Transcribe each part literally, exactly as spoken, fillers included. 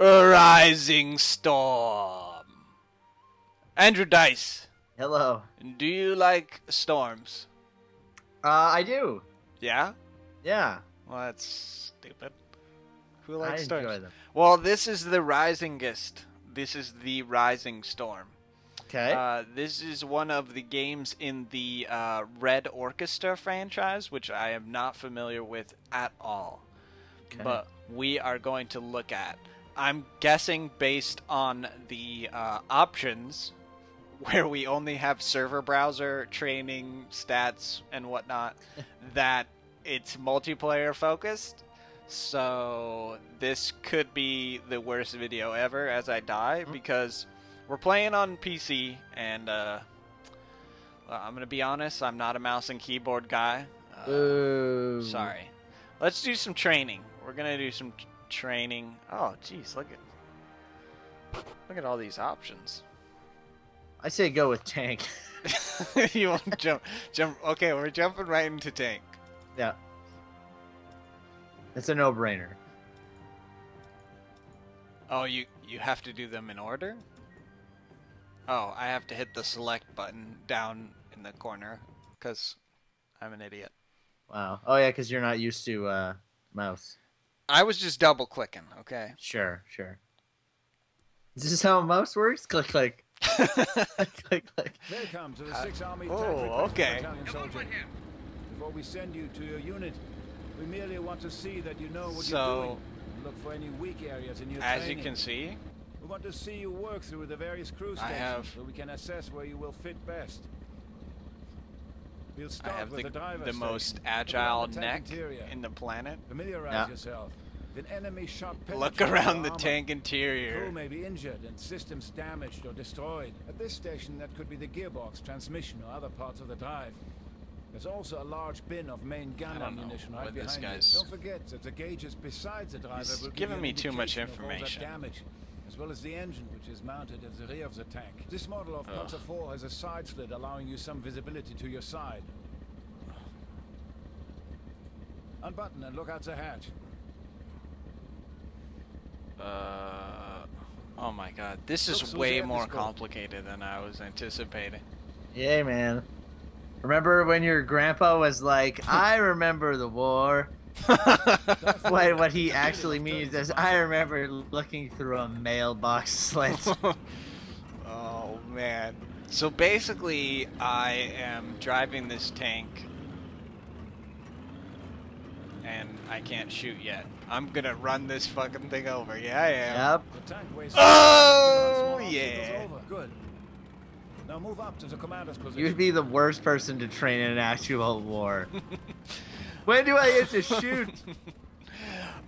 Rising Storm. Andrew Dice. Hello. Do you like storms? Uh, I do. Yeah? Yeah. Well, that's stupid. Who likes I storms? Enjoy them. Well, this is the risingest. This is the Rising Storm. Okay. Uh, this is one of the games in the uh, Red Orchestra franchise, which I am not familiar with at all. Okay. But we are going to look at. I'm guessing based on the uh, options, where we only have server browser, training, stats, and whatnot, that it's multiplayer focused. So this could be the worst video ever as I die, because we're playing on P C, and uh, well, I'm going to be honest, I'm not a mouse and keyboard guy. Uh, sorry. Let's do some training. We're going to do some t training. Oh, jeez, look at, look at all these options. I say go with tank. You want to jump? Jump. Okay, we're jumping right into tank. Yeah. It's a no-brainer. Oh, you you have to do them in order? Oh, I have to hit the select button down in the corner because I'm an idiot. Wow. Oh, yeah, because you're not used to uh, mouse. I was just double-clicking, okay? Sure, sure. Is this how a mouse works? Click, click. Click, click. There comes the sixth Army. Oh, okay. Before we send you to your unit, we merely want to see that you know what so, you're doing. Look for any weak areas in your as training. You can see, we want to see you work through the various crew stations have, so we can assess where you will fit best. We'll start I have with the, the, the most agile the neck interior. In the planet. Familiarize no. yourself. An enemy shot look around the armor. Tank interior. Crew may be injured and systems damaged or destroyed. At this station, that could be the gearbox, transmission, or other parts of the drive. There's also a large bin of main gun ammunition right behind this guy's... Don't forget that the gauges besides the driver will giving me too much information. Damage, as well as the engine, which is mounted at the rear of the tank. This model of Panzer four has a side slit allowing you some visibility to your side. Unbutton and look out the hatch. Uh, oh my god, this is way more complicated than I was anticipating. Yeah, man. Remember when your grandpa was like, I remember the war? Wait, what he actually means is, I remember looking through a mailbox slit. Oh, man. So basically, I am driving this tank, and I can't shoot yet. I'm gonna run this fucking thing over. Yeah, I am. Yep. Oh, yeah. Good. Now move up to the commander's position. You'd be the worst person to train in an actual war. When do I get to shoot?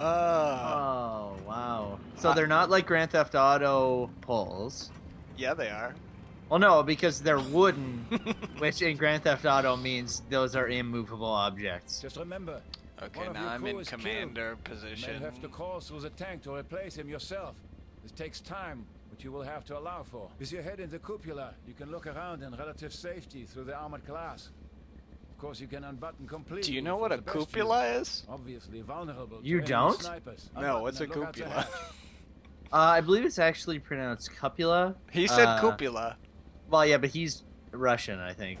uh, oh, wow. So I, they're not like Grand Theft Auto poles. Yeah, they are. Well, no, because they're wooden, which in Grand Theft Auto means those are immovable objects. Just remember. Okay, now I'm in commander position. You have to call through the tank to replace him yourself. This takes time, which you will have to allow for. With your head in the cupola, you can look around in relative safety through the armored glass. Of course, you can unbutton completely. Do you know what a cupola is? Obviously vulnerable. You don't? Snipers. No, what's a cupola? uh, I believe it's actually pronounced cupula. He said uh, cupola. Well, yeah, but he's Russian, I think.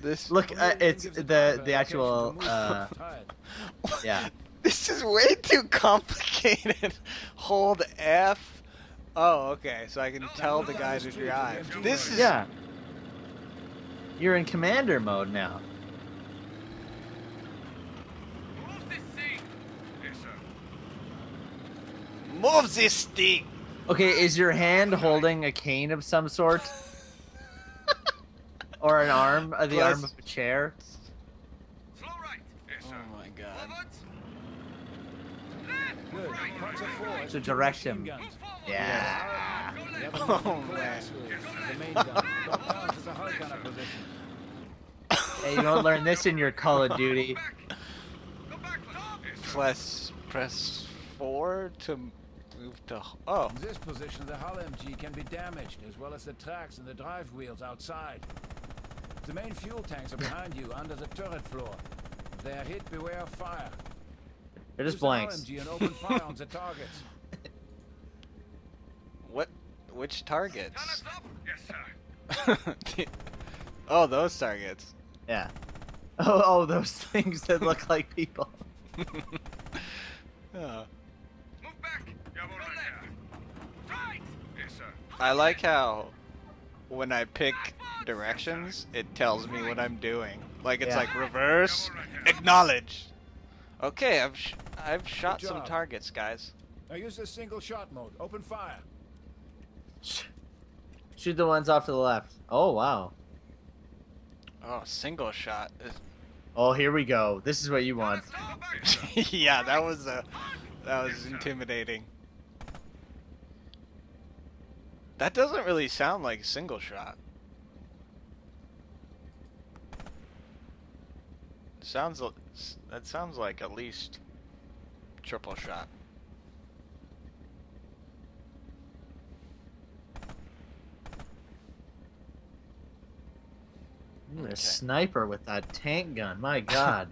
This look, uh, it's the the actual. Uh, yeah, this is way too complicated. Hold F. Oh, okay. So I can tell the guy to drive. This is yeah. You're in commander mode now. Move this thing. Yes, sir. Move this thing. Okay, is your hand holding a cane of some sort? Or an arm, uh, the Plus. arm of a chair. Slow right. Yes, sir. Oh my god. Left, right, right, to direct him. Yeah. yeah. Oh man. Hey, you don't learn this in your Call of Duty. Press, press four to move to. Oh. In this position, the hull M G can be damaged, as well as the tracks and the drive wheels outside. The main fuel tanks are behind you, under the turret floor. If they are hit, beware of fire. They're just blanks. What? Which targets? Yes, sir. Oh, those targets. Yeah. Oh, oh, those things that look like people. Oh. Move back. Yeah, right there. Right. Yes, sir. I like how when I pick directions, it tells me what I'm doing. Like it's yeah. like reverse, acknowledge. Okay, I've sh I've shot some targets, guys. Now use the single shot mode. Open fire. Shoot the ones off to the left. Oh wow. Oh, single shot. Oh, here we go. This is what you want. Yeah, that was a that was intimidating. That doesn't really sound like a single shot. Sounds that sounds like at least triple shot. You're okay. A sniper with that tank gun, my god.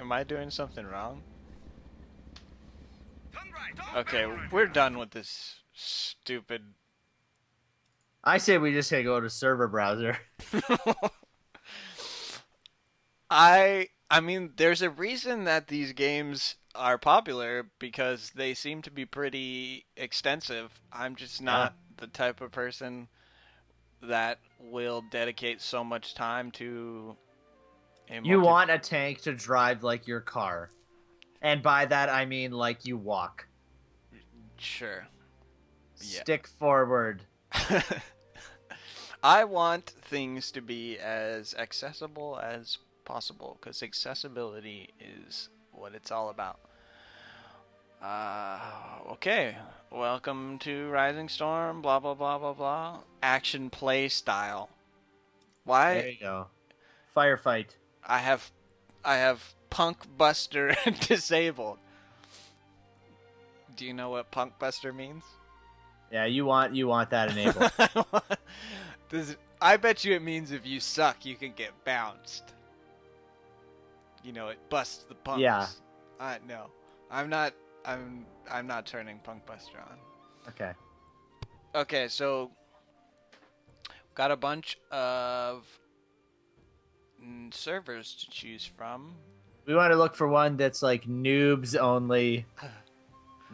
Am I doing something wrong? Okay, we're done with this stupid... I say we just gotta go to server browser. I I mean, there's a reason that these games are popular, because they seem to be pretty extensive. I'm just not yeah. the type of person that will dedicate so much time to... A you want a tank to drive like your car. And by that, I mean like you walk. Sure. Yeah. Stick forward. I want things to be as accessible as possible, because accessibility is what it's all about. Uh, okay, welcome to Rising Storm, blah, blah, blah, blah, blah. Action play style. Why? There you go. Firefight. I have, I have Punkbuster disabled. Do you know what Punkbuster means? Yeah, you want, you want that enabled. I, want, does, I bet you it means if you suck, you can get bounced. You know, it busts the punks. Yeah. Uh, no, I'm not... I'm I'm not turning Punkbuster on. Okay. Okay, so got a bunch of servers to choose from. We want to look for one that's like noobs only.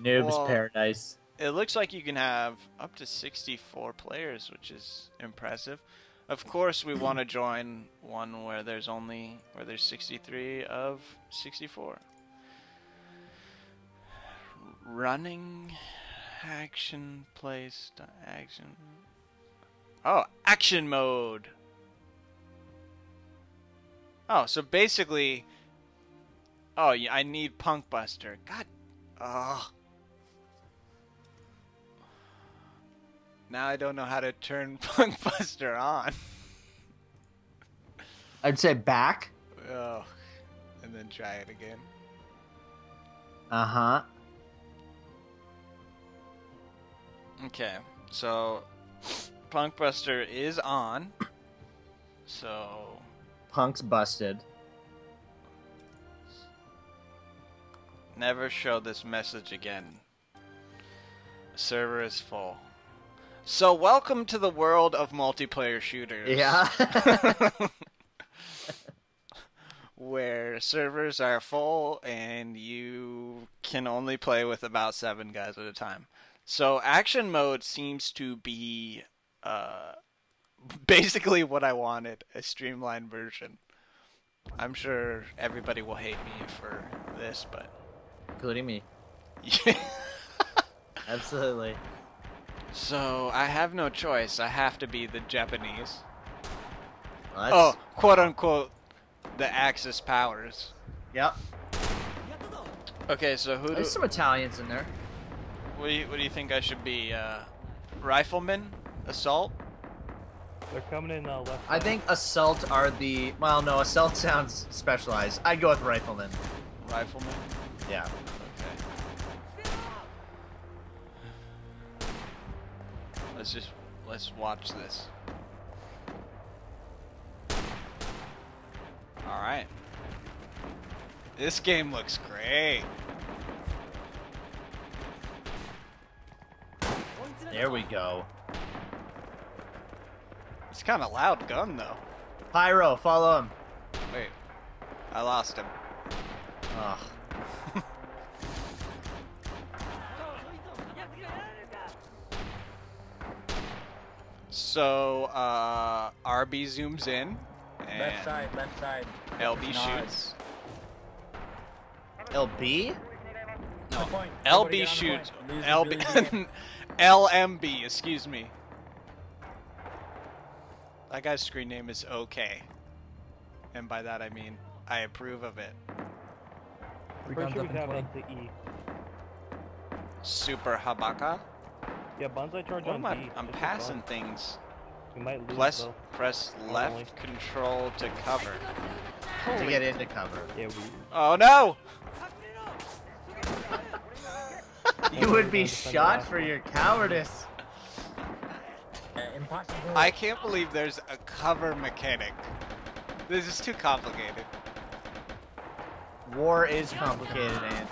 Noobs well, paradise. It looks like you can have up to sixty-four players, which is impressive. Of course, we want to join one where there's only where there's sixty-three of sixty-four. Running action place action. Oh, action mode. Oh, so basically. Oh, yeah, I need Punkbuster. God. Oh. Now I don't know how to turn Punkbuster on. I'd say back. Oh, and then try it again. Uh huh. Okay, so Punkbuster is on. So Punk's busted. Never show this message again. Server is full. So welcome to the world of multiplayer shooters. Yeah. Where servers are full and you can only play with about seven guys at a time. So action mode seems to be uh, basically what I wanted, a streamlined version. I'm sure everybody will hate me for this, but... Including me. Yeah. Absolutely. So I have no choice. I have to be the Japanese. Well, oh, quote-unquote, the Axis powers. Yep. Okay, so who... There's do... some Italians in there. What do, you, what do you think I should be? Uh, rifleman? Assault? They're coming in uh, left. I think assault are the... Well, no, assault sounds specialized. I'd go with rifleman. Rifleman? Yeah. Okay. Let's just... Let's watch this. Alright. This game looks great. There we go. It's kind of loud gun, though. Pyro, follow him. Wait. I lost him. Ugh. So, uh, R B zooms in. And left side, left side. L B shoots. L B? No, L B shoots. L B. L M B, excuse me. That guy's screen name is okay. And by that I mean, I approve of it. We got sure the E. Super Habaka? Yeah, Banzai charge oh, on I'm, D. I'm passing fun. Things. You might lose, Plus, press left Only. control to cover. Holy to get into cover. Yeah, we... Oh no! You would be shot for your cowardice. I can't believe there's a cover mechanic. This is too complicated. War is complicated, man.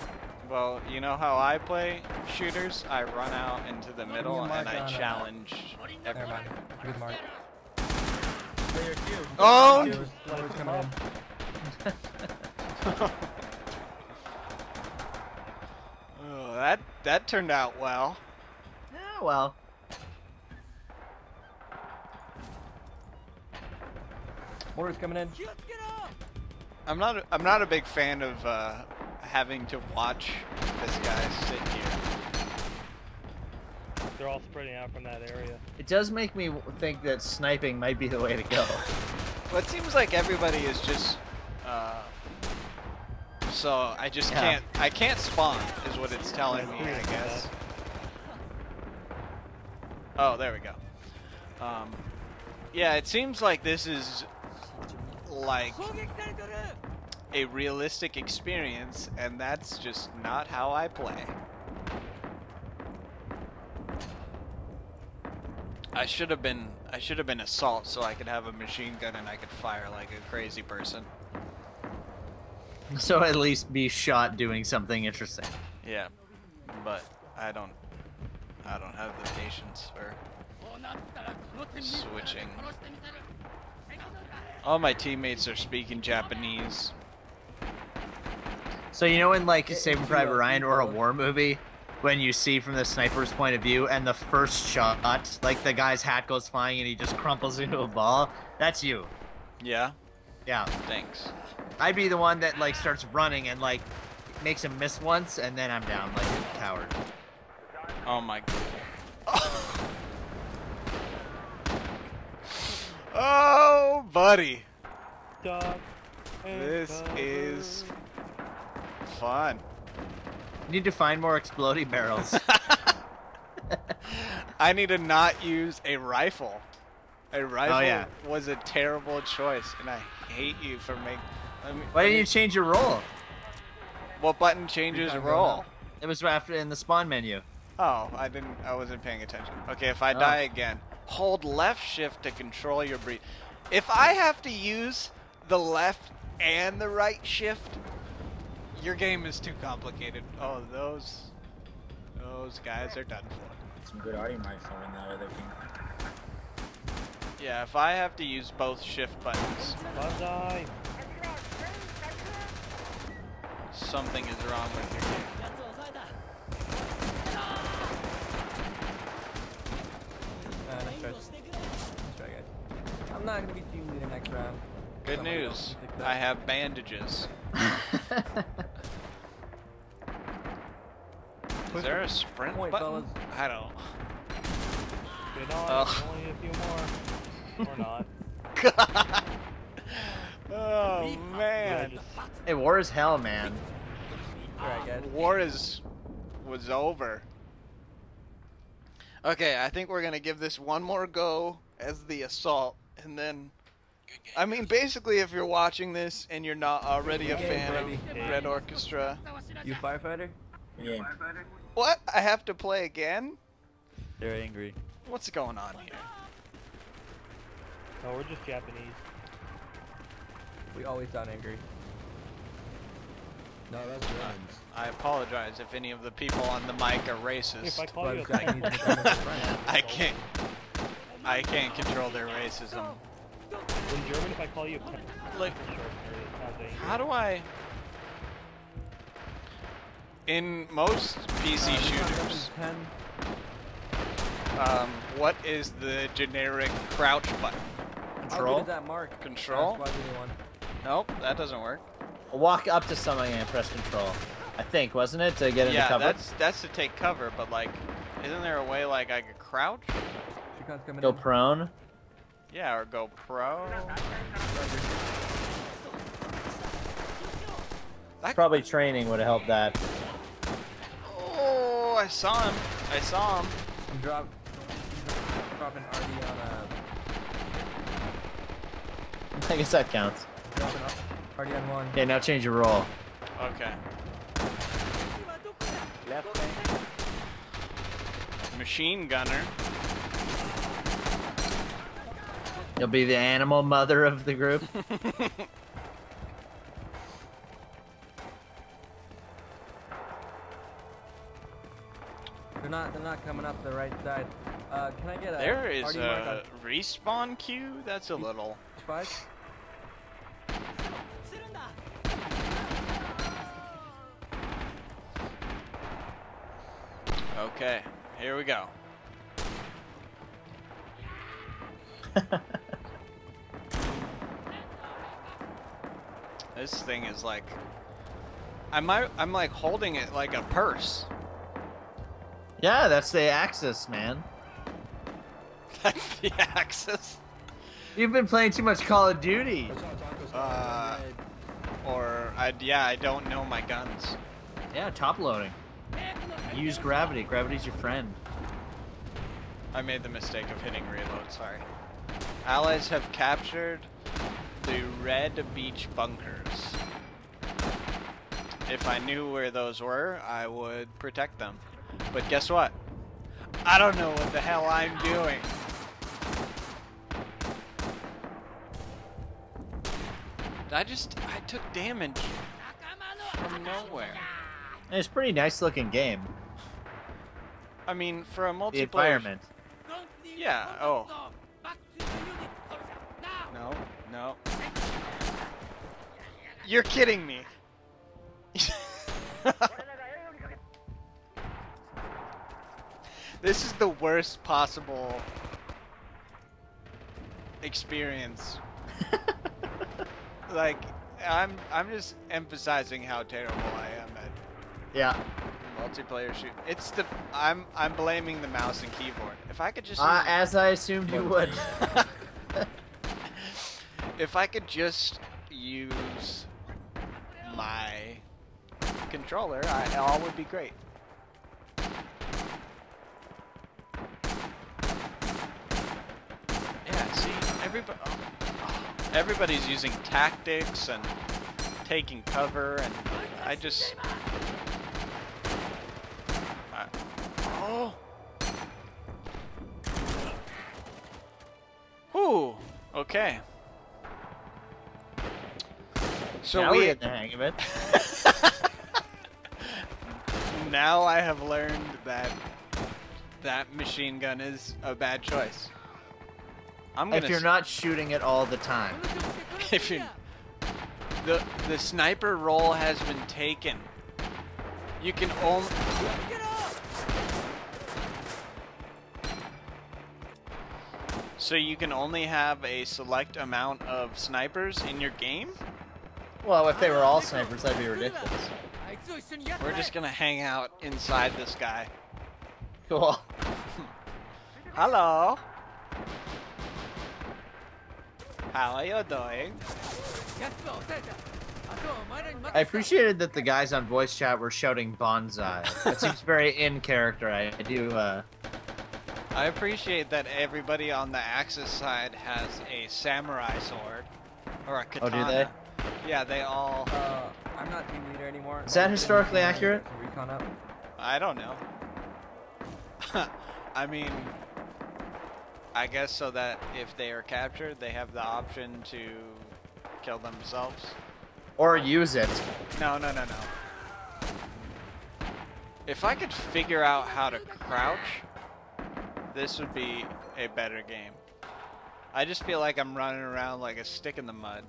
Well, you know how I play shooters? I run out into the middle and I challenge everybody. Good mark. Oh! Oh, that that turned out well. Yeah, well. Order's coming in. I'm not. A, I'm not a big fan of uh, having to watch this guy sit here. They're all spreading out from that area. It does make me think that sniping might be the way to go. Well, it seems like everybody is just. Uh, so I just yeah. can't. I can't spawn, is what it's telling me, I guess. Oh, there we go. Um, yeah, it seems like this is. Like a realistic experience, and that's just not how I play. I should have been I should have been assault so I could have a machine gun and I could fire like a crazy person. So at least be shot doing something interesting. Yeah. But I don't I don't have the patience for switching. All my teammates are speaking Japanese. So you know in like Saving Private Ryan or a war movie, when you see from the sniper's point of view and the first shot, like the guy's hat goes flying and he just crumples into a ball? That's you. Yeah? Yeah. Thanks. I'd be the one that like starts running and like makes him miss once and then I'm down like a coward. Oh my god. Oh. Oh, buddy. This is fun. Need to find more exploding barrels. I need to not use a rifle. A rifle oh, yeah. was a terrible choice, and I hate you for making... Why didn't you change your role? What button changes role? It was after in the spawn menu. Oh, I didn't. I wasn't paying attention. Okay, if I oh. die again. Hold left shift to control your breath. If I have to use the left and the right shift, your game is too complicated. Oh, those those guys are done for. Some good audio mics in that other thing. Yeah, if I have to use both shift buttons, something is wrong with your game. I'm not gonna be teamed in the next round. Good Someone news, I have bandages. Is there a sprint Point, button? Fellas. I don't. Good on, oh. only a few more. Or not. God. Oh man. Hey, war is hell, man. Right, guys. War is was over. Okay, I think we're gonna give this one more go as the assault, and then, I mean, basically, if you're watching this and you're not already a fan of Red Orchestra, you firefighter? Yeah. What? I have to play again? They're angry. What's going on here? No, we're just Japanese. We always sound angry. No, that's Germans. I apologize if any of the people on the mic are racist. If I call you a I can't. I can't control their racism. In German, if I call you a like, how do I? In most P C shooters, um, what is the generic crouch button? Control. That mark. Control. Nope, that doesn't work. Walk up to something and press control. I think, wasn't it, to get into yeah, cover? Yeah, that's that's to take cover, but like, isn't there a way like I could crouch? Go in. Prone. Yeah, or go pro. That probably training would have helped that. Oh, I saw him. I saw him. I'm drop, I'm dropping R D on a... I guess that counts. Dropping R D on one. Okay, now change your roll. Okay. Left. Machine gunner. You'll be the animal mother of the group. They're not. They're not coming up the right side. Uh, can I get a? There is a respawn queue. That's a little. Five. Okay. Here we go. This thing is like, I'm I'm like holding it like a purse. Yeah, that's the axis, man. That's the axis. You've been playing too much Call of Duty. Uh, or I yeah, I don't know my guns. Yeah, top loading. Use gravity. Gravity's your friend. I made the mistake of hitting reload. Sorry. Allies have captured the Red Beach bunkers. If I knew where those were, I would protect them. But guess what? I don't know what the hell I'm doing. I just, I took damage from nowhere. It's a pretty nice looking game. I mean, for a multiplayer... The environment. Yeah, oh. No, no. You're kidding me. This is the worst possible experience. Like, I'm I'm just emphasizing how terrible I am at yeah. multiplayer shoot. It's the I'm I'm blaming the mouse and keyboard. If I could just uh, as I assumed you would. If I could just use my controller, I, all would be great. Yeah, see, everybody, oh, oh, everybody's using tactics and taking cover, and I just... I, oh! Whew, okay. So now we get the hang of it. Now I have learned that that machine gun is a bad choice. I'm gonna if you're not shooting it all the time. If you the the sniper role has been taken. You can only. So you can only have a select amount of snipers in your game. Well, if they were all snipers, that'd be ridiculous. We're just gonna hang out inside this guy. Cool. Hello. How are you doing? I appreciated that the guys on voice chat were shouting bonsai. That seems very in character. I do. Uh... I appreciate that everybody on the Axis side has a samurai sword or a katana. Oh, do they? Yeah, they all. Uh, I'm not team leader anymore. Is that historically accurate? Recon up. I don't know. I mean, I guess so that if they are captured, they have the option to kill themselves. Or use it. No, no, no, no. If I could figure out how to crouch, this would be a better game. I just feel like I'm running around like a stick in the mud.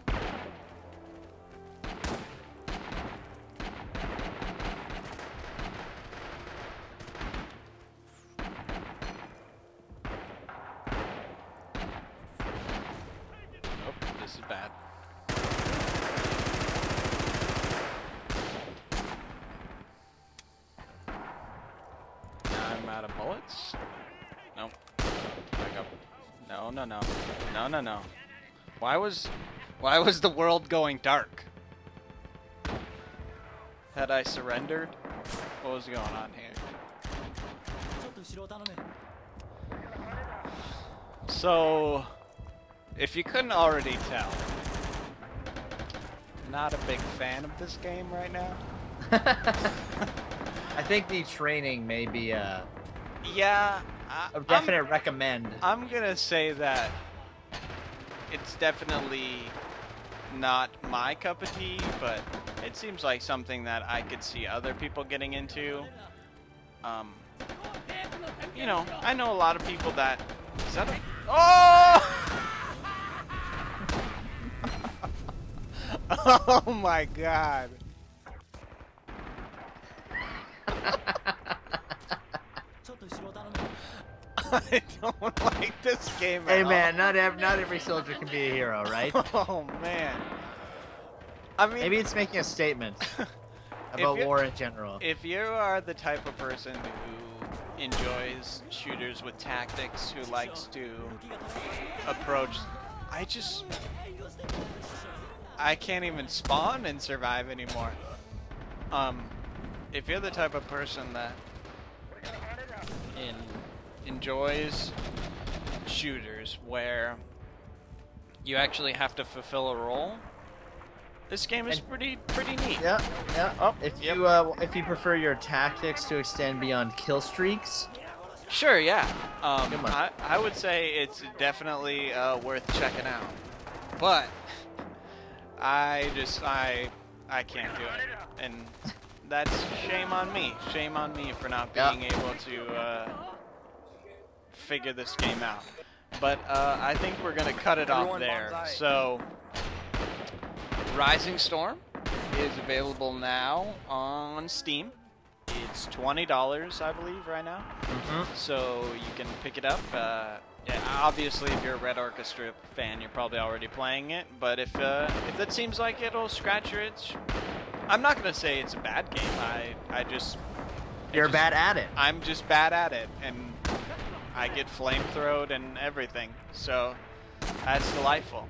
No, no. Why was why was the world going dark? Had I surrendered? What was going on here? So, if you couldn't already tell, not a big fan of this game right now. I think the training may be a yeah, I, a definite I'm, recommend. I'm gonna say that. It's definitely not my cup of tea, but it seems like something that I could see other people getting into. Um, you know, I know a lot of people that... Is that a... Oh! Oh my god. I don't like this game at all. Hey man, not ev not every soldier can be a hero, right? Oh man. I mean, maybe it's making a statement about war in general. If you are the type of person who enjoys shooters with tactics, who likes to approach, I just I can't even spawn and survive anymore. Um, if you're the type of person that in enjoys shooters where you actually have to fulfill a role, this game is and pretty pretty neat. Yeah, yeah. Oh, if yep. you uh, if you prefer your tactics to extend beyond kill streaks, sure, yeah. Um, I I would say it's definitely uh, worth checking out. But I just I I can't do it, and that's shame on me. Shame on me for not being yep. able to. Uh, figure this game out, but uh, I think we're gonna cut it off there. So Rising Storm is available now on Steam. It's twenty dollars, I believe, right now. Mm-hmm. So you can pick it up. Uh, yeah, obviously if you're a Red Orchestra fan, you're probably already playing it, but if uh, if that seems like it'll scratch your itch, I'm not gonna say it's a bad game. I, I just you're just, bad at it. I'm just bad at it, and I get flamethrowed and everything, so that's delightful.